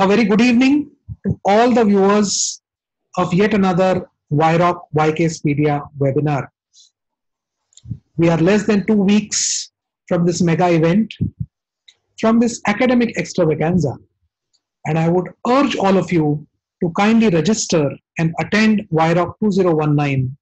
A very good evening to all the viewers of yet another WIROC Wikasepedia webinar. We are less than 2 weeks from this mega event, from this academic extravaganza, and I would urge all of you to kindly register and attend YROG 2019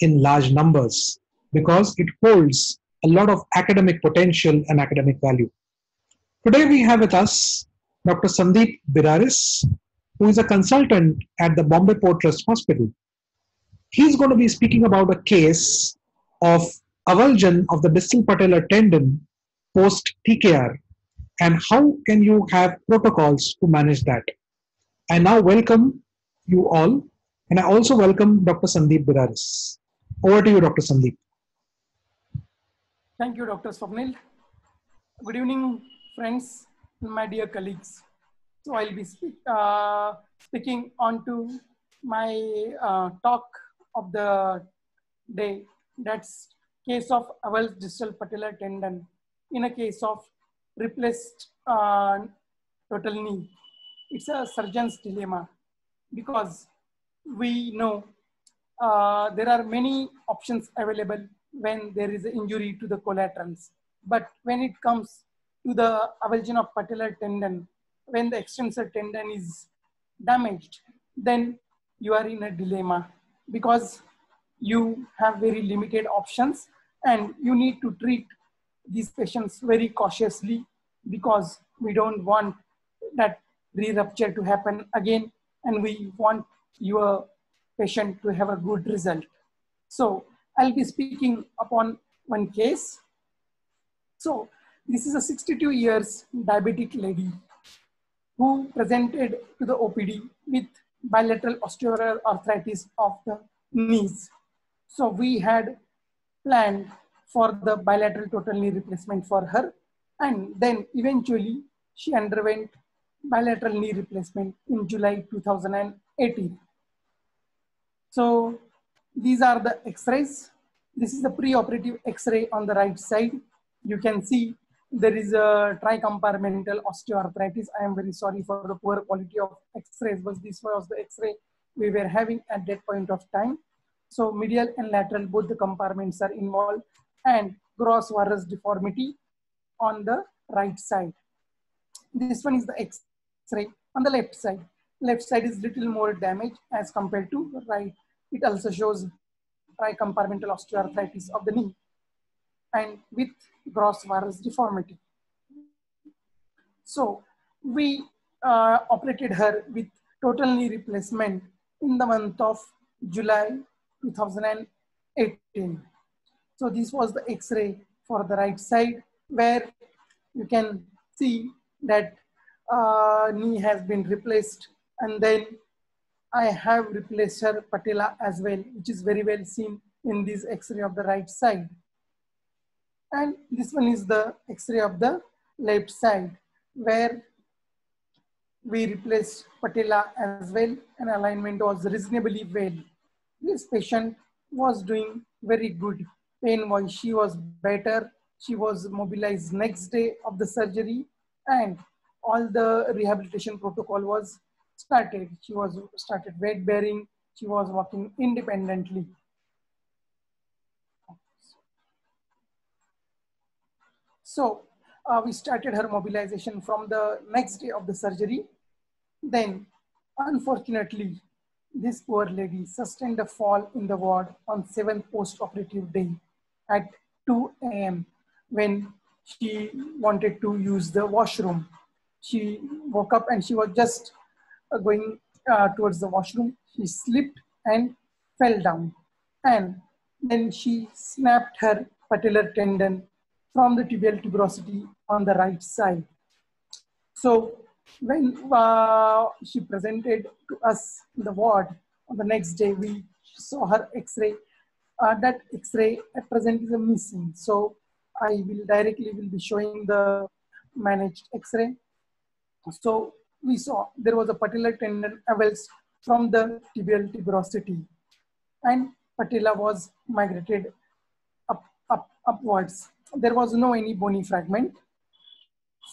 in large numbers, because it holds a lot of academic potential and academic value. Today we have with us Dr. Sandeep Biraris, who is a consultant at the Bombay Port Trust Hospital. He's going to be speaking about a case of avulsion of the distal patellar tendon post TKR and how can you have protocols to manage that. I now welcome you all, and I also welcome Dr. Sandeep Biraris. Over to you, Dr. Sandeep. Thank you, Dr. Swapnil. Good evening, friends. My dear colleagues, so I'll be speaking on to my talk of the day, that's case of avulsed distal patellar tendon in a case of replaced total knee. It's a surgeon's dilemma, because we know there are many options available when there is an injury to the collaterals, but when it comes to the avulsion of patellar tendon, when the extensor tendon is damaged, then you are in a dilemma, because you have very limited options and you need to treat these patients very cautiously, because we don't want that re-rupture to happen again and we want your patient to have a good result. So I'll be speaking upon one case. So this is a 62 years diabetic lady who presented to the OPD with bilateral osteoarthritis of the knees. So we had planned for the bilateral total knee replacement for her, and then eventually she underwent bilateral knee replacement in July 2018. So these are the x-rays. This is the preoperative x-ray on the right side. You can see there is a tricompartmental osteoarthritis. I am very sorry for the poor quality of x-rays, but this was the x-ray we were having at that point of time. So medial and lateral, both the compartments are involved, and gross varus deformity on the right side. This one is the x-ray on the left side. Left side is little more damage as compared to the right. It also shows tricompartmental osteoarthritis of the knee and with gross varus deformity. So we operated her with total knee replacement in the month of July 2018. So this was the x-ray for the right side, where you can see that knee has been replaced, and then I have replaced her patella as well, which is very well seen in this x-ray of the right side. And this one is the x-ray of the left side, where we replaced patella as well, and alignment was reasonably well. This patient was doing very good. Pain-wise, she was better. She was mobilized next day of the surgery, and all the rehabilitation protocol was started. She was started weight bearing. She was walking independently. So we started her mobilization from the next day of the surgery. Then, unfortunately, this poor lady sustained a fall in the ward on 7th post-operative day at 2 a.m. when she wanted to use the washroom. She woke up and she was just going towards the washroom. She slipped and fell down. And then she snapped her patellar tendon from the tibial tuberosity on the right side. So when she presented to us in the ward on the next day, we saw her x-ray. That x-ray at present is missing. So I will directly be showing the managed x-ray. So we saw there was a patellar tendon avulsed from the tibial tuberosity, and patella was migrated upwards. There was no any bony fragment.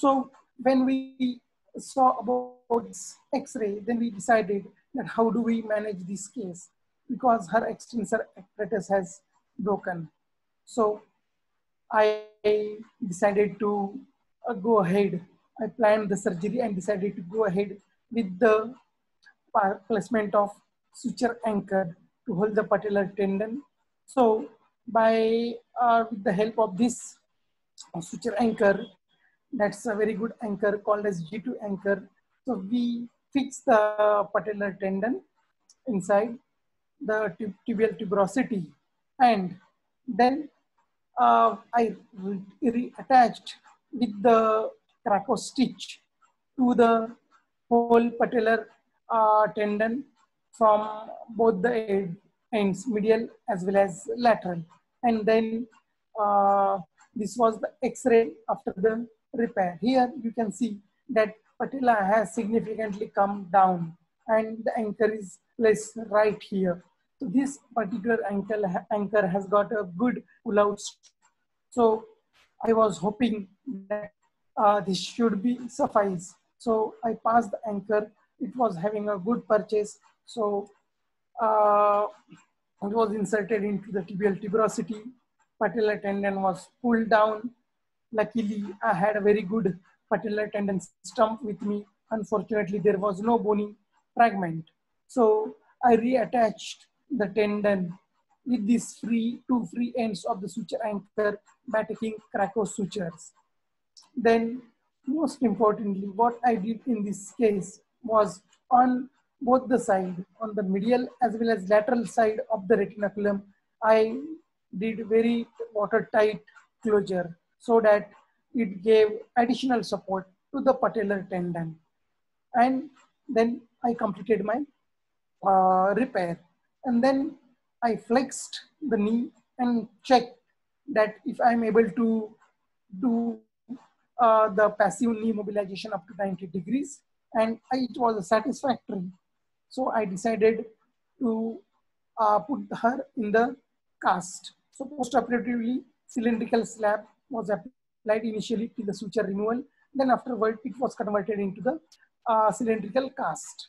So when we saw about this x-ray, then we decided that how do we manage this case, because her extensor apparatus has broken. So I decided to go ahead. I planned the surgery and decided to go ahead with the placement of suture anchor to hold the patellar tendon. So by with the help of this suture anchor, that's a very good anchor called as G2 anchor. So we fix the patellar tendon inside the tibial tuberosity, and then I reattached with the traco stitch to the whole patellar tendon from both the ends, medial as well as lateral. And then this was the x-ray after the repair. Here you can see that patella has significantly come down and the anchor is placed right here. So this particular anchor has got a good pull-out. So I was hoping that this should be suffice. So I passed the anchor. It was having a good purchase. So it was inserted into the tibial tuberosity. Patellar tendon was pulled down. Luckily, I had a very good patellar tendon stump with me. Unfortunately, there was no bony fragment. So I reattached the tendon with these two free ends of the suture anchor by taking crico sutures. Then, most importantly, what I did in this case was on both the side, on the medial as well as lateral side of the retinaculum, I did very watertight closure so that it gave additional support to the patellar tendon. And then I completed my repair. And then I flexed the knee and checked that if I'm able to do the passive knee mobilization up to 90 degrees. And it was satisfactory. So I decided to put her in the cast. So postoperatively, cylindrical slab was applied initially to the suture removal. Then afterward, it was converted into the cylindrical cast.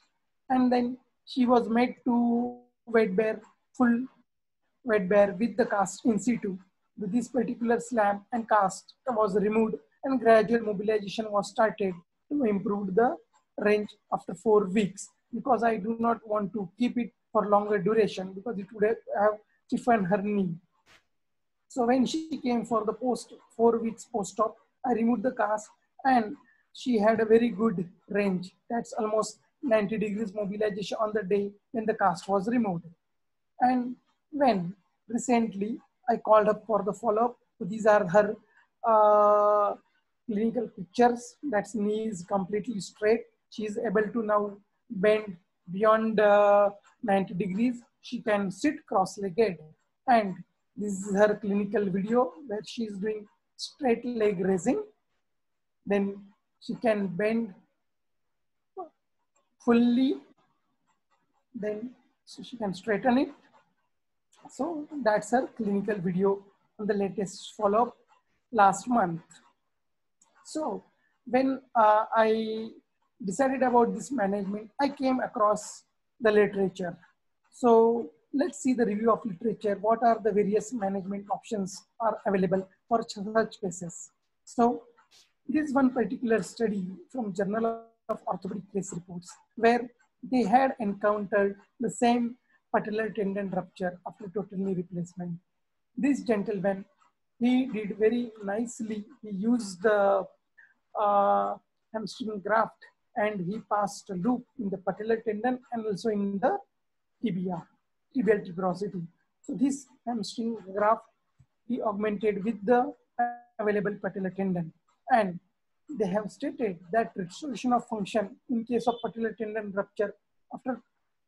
And then she was made to weight bear, full weight bear with the cast in situ. With this particular slab and cast was removed and gradual mobilization was started to improve the range after 4 weeks, because I do not want to keep it for longer duration because it would have stiffened her knee. So when she came for the post 4 weeks post-op, I removed the cast and she had a very good range. That's almost 90 degrees mobilization on the day when the cast was removed. And when recently I called up for the follow-up, so these are her clinical pictures. That's knee is completely straight. She is able to now bend beyond 90 degrees. She can sit cross-legged. And this is her clinical video where she is doing straight leg raising. Then she can bend fully. Then so she can straighten it. So that's her clinical video on the latest follow-up last month. So when I decided about this management, I came across the literature. So let's see the review of literature. What are the various management options are available for such cases? So this one particular study from Journal of Orthopedic Case Reports, where they had encountered the same patellar tendon rupture after total knee replacement. This gentleman, he did very nicely. He used the hamstring graft and he passed a loop in the patellar tendon and also in the tibia, tibial tuberosity. So this hamstring graft, he augmented with the available patellar tendon. And they have stated that restoration of function in case of patellar tendon rupture after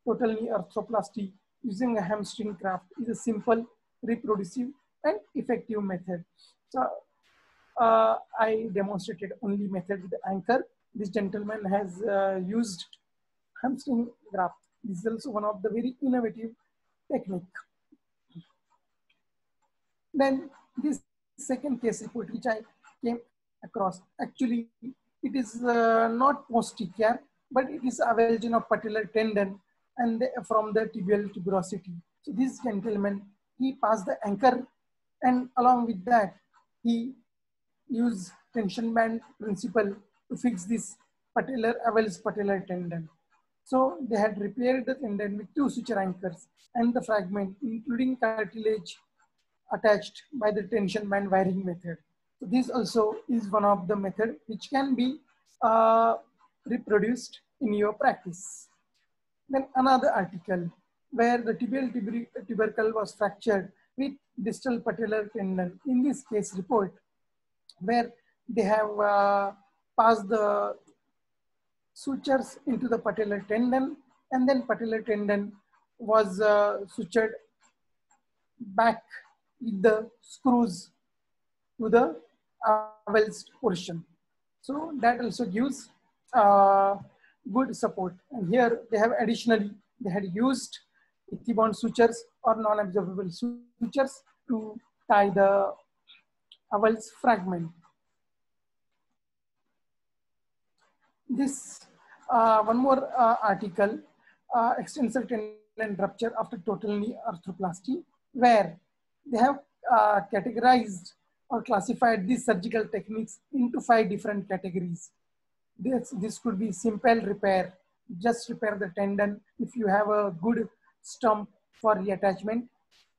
total knee arthroplasty using a hamstring graft is a simple, reproducible, and effective method. So I demonstrated only method with the anchor. This gentleman has used hamstring graft. This is also one of the very innovative technique. Then this second case report which I came across, actually It is not posterior, but it is avulsion of patellar tendon and from the tibial tuberosity. So this gentleman, he passed the anchor, and along with that, he used tension band principle to fix this patellar avulsion patellar tendon. So they had repaired the tendon with 2 suture anchors and the fragment, including cartilage, attached by the tension band wiring method. So this also is one of the method which can be reproduced in your practice. Then another article where the tibial tubercle was fractured with distal patellar tendon. In this case report, where they have passed the sutures into the patellar tendon, and then patellar tendon was sutured back with the screws to the avulsed portion. So that also gives good support. And here they have additionally, they had used ethibond sutures or non-absorbable sutures to tie the avulsed fragment. This one more article, extensor tendon rupture after total knee arthroplasty, where they have categorized or classified these surgical techniques into 5 different categories. This could be simple repair, just repair the tendon if you have a good stump for reattachment,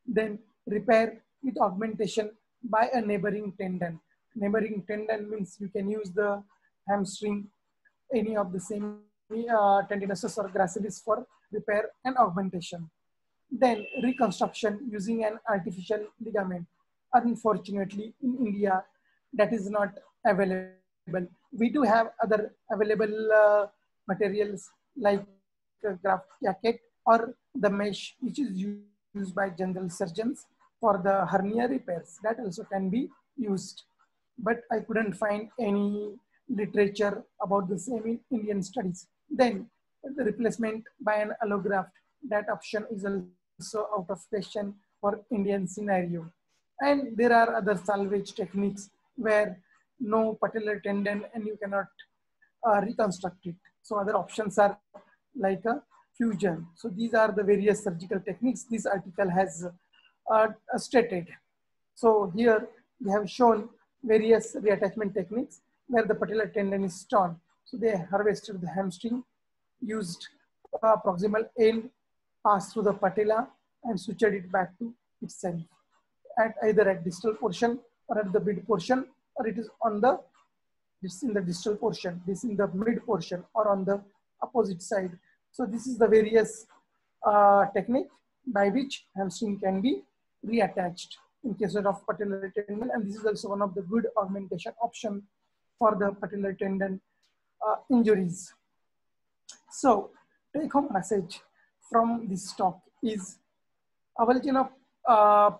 then repair with augmentation by a neighboring tendon. Neighboring tendon means you can use the hamstring, any of the same tendinosus or gracilis for repair and augmentation. Then reconstruction using an artificial ligament. Unfortunately, in India, that is not available. We do have other available materials like graft jacket or the mesh, which is used by general surgeons for the hernia repairs. That also can be used. But I couldn't find any literature about the same in Indian studies. Then the replacement by an allograft. That option is also out of question for Indian scenario. And there are other salvage techniques where no patellar tendon and you cannot reconstruct it. So other options are like a fusion. So these are the various surgical techniques this article has stated. So here we have shown various reattachment techniques where the patellar tendon is torn. So they harvested the hamstring, used proximal end, passed through the patella and sutured it back to itself. At either at distal portion or at the mid portion, or it is on the, it's in the distal portion, this in the mid portion or on the opposite side. So this is the various technique by which hamstring can be reattached in case of patellar tendon, and this is also one of the good augmentation option for the patellar tendon injuries. So take home message from this talk is avulsion of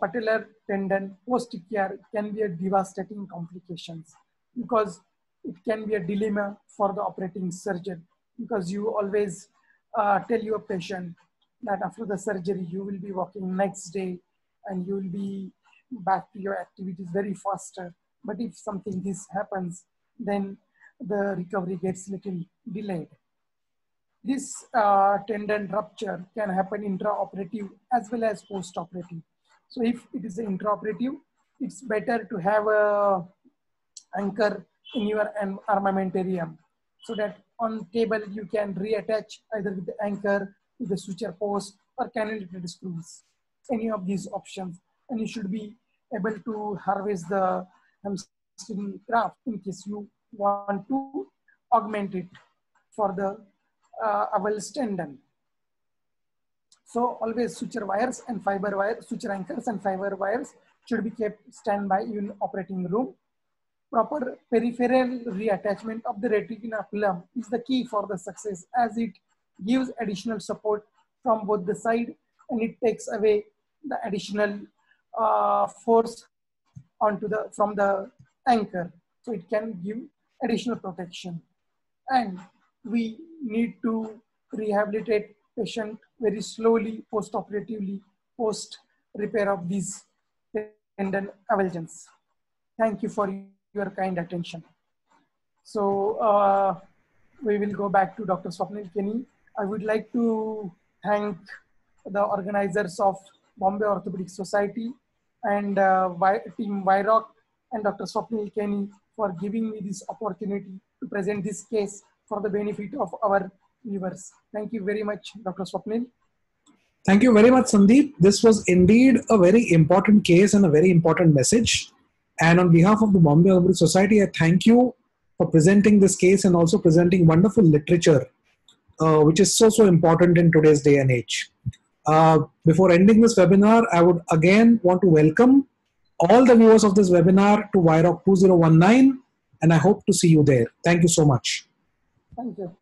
patellar tendon posterior can be a devastating complications, because it can be a dilemma for the operating surgeon, because you always tell your patient that after the surgery you will be walking next day and you will be back to your activities very faster. But if something this happens, then the recovery gets little delayed. This tendon rupture can happen intraoperative as well as postoperative. So if it is intraoperative, it's better to have a anchor in your armamentarium, so that on table you can reattach either with the anchor, with the suture post, or cannulated screws. Any of these options, and you should be able to harvest the hamstring graft in case you want to augment it for the avulsed tendon. So always suture wires and fiber wires, suture anchors and fiber wires should be kept standby in operating room. Proper peripheral reattachment of the retinaculum is the key for the success, as it gives additional support from both the side and it takes away the additional force onto the from the anchor. So it can give additional protection, and we need to rehabilitate patient very slowly, post-operatively, post-repair of these tendon avulsions. Thank you for your kind attention. So we will go back to Dr. Swapnil Kenny. I would like to thank the organizers of Bombay Orthopaedic Society and Team YROC and Dr. Swapnil Kenny for giving me this opportunity to present this case for the benefit of our viewers. Thank you very much, Dr. Swapnil. Thank you very much, Sandeep. This was indeed a very important case and a very important message. And on behalf of the Bombay Orthopaedic Society, I thank you for presenting this case and also presenting wonderful literature, which is so, so important in today's day and age. Before ending this webinar, I would again want to welcome all the viewers of this webinar to YROG 2019, and I hope to see you there. Thank you so much. Thank you.